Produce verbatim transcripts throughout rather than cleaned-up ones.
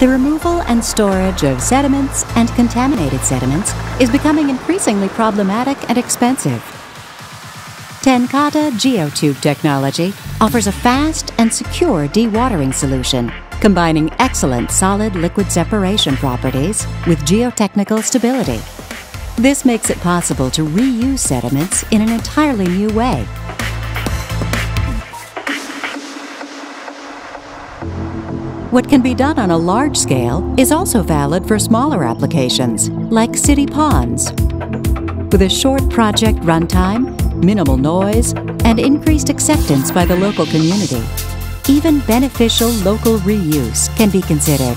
The removal and storage of sediments and contaminated sediments is becoming increasingly problematic and expensive. TenCate Geotube technology offers a fast and secure dewatering solution, combining excellent solid liquid separation properties with geotechnical stability. This makes it possible to reuse sediments in an entirely new way. What can be done on a large scale is also valid for smaller applications, like city ponds. With a short project runtime, minimal noise, and increased acceptance by the local community, even beneficial local reuse can be considered.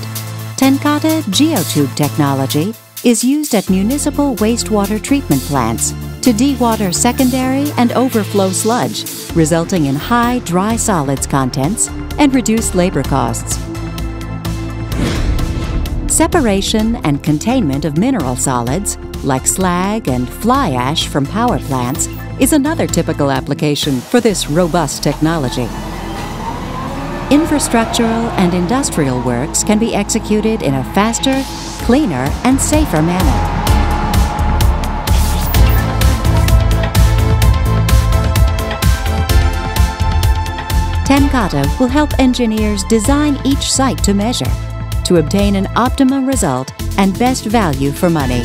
TenCate Geotube technology is used at municipal wastewater treatment plants to dewater secondary and overflow sludge, resulting in high dry solids contents and reduced labor costs. Separation and containment of mineral solids, like slag and fly ash from power plants, is another typical application for this robust technology. Infrastructural and industrial works can be executed in a faster, cleaner, and safer manner. TenCate will help engineers design each site to measure, to obtain an optimum result and best value for money.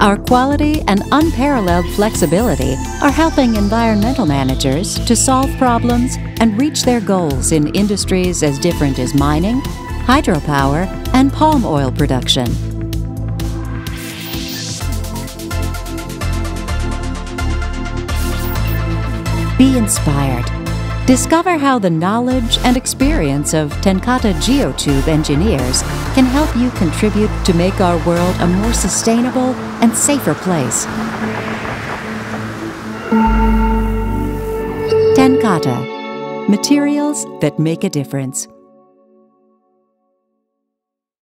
Our quality and unparalleled flexibility are helping environmental managers to solve problems and reach their goals in industries as different as mining, hydropower, and palm oil production. Be inspired. Discover how the knowledge and experience of TenCate Geotube engineers can help you contribute to make our world a more sustainable and safer place. TenCate, materials that make a difference.